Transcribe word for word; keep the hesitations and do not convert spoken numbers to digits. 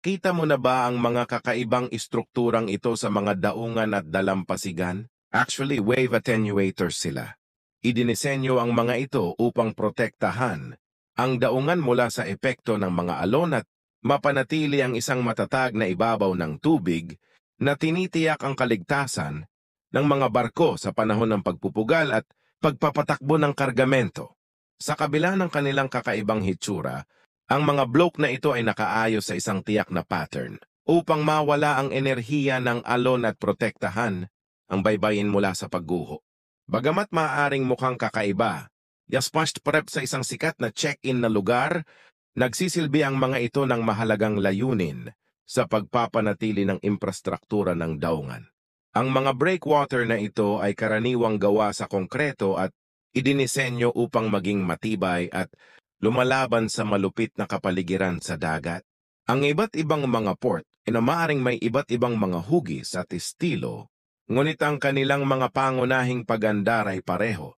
Kita mo na ba ang mga kakaibang istrukturang ito sa mga daungan at dalampasigan? Actually, wave attenuators sila. Idinisenyo ang mga ito upang protektahan ang daungan mula sa epekto ng mga alon at mapanatili ang isang matatag na ibabaw ng tubig na tinitiyak ang kaligtasan ng mga barko sa panahon ng pagpupugal at pagpapatakbo ng kargamento. Sa kabila ng kanilang kakaibang hitsura, ang mga bloke na ito ay nakaayos sa isang tiyak na pattern upang mawala ang enerhiya ng alon at protektahan ang baybayin mula sa pagguho. Bagamat maaaring mukhang kakaiba, yaspasht prep sa isang sikat na check-in na lugar, nagsisilbi ang mga ito ng mahalagang layunin sa pagpapanatili ng infrastruktura ng daungan. Ang mga breakwater na ito ay karaniwang gawa sa konkreto at idinisenyo upang maging matibay at lumalaban sa malupit na kapaligiran sa dagat. Ang iba't ibang mga port ay maaaring may iba't ibang mga hugis at estilo, ngunit ang kanilang mga pangunahing pagandar ay pareho.